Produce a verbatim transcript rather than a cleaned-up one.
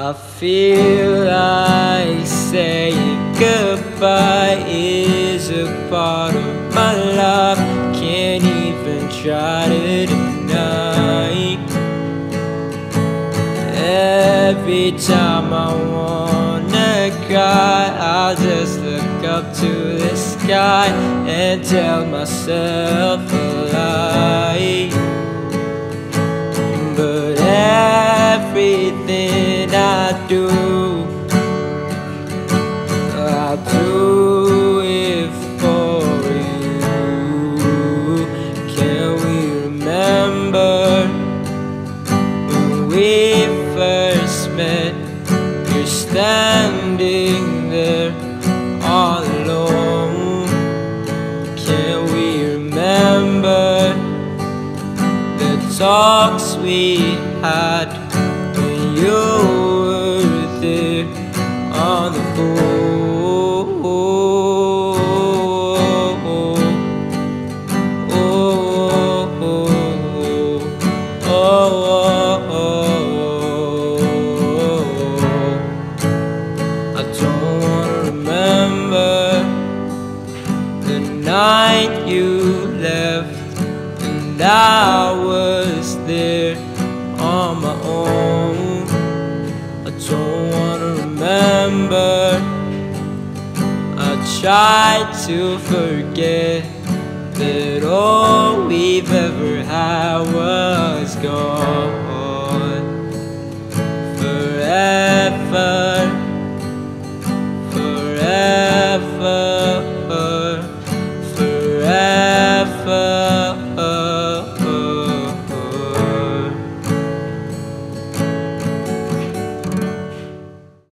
I feel like saying goodbye is a part of my life. Can't even try to deny. Every time I wanna cry, I just look up to the sky and tell myself a lie. But everything I do, I do it for you. Can we remember when we first met? You're standing there all alone. Can we remember the talks we had when you on the floor? I don't wanna remember the night you left, and I was there on my own. I don't wanna remember, I tried to forget that all we've ever had was gone forever.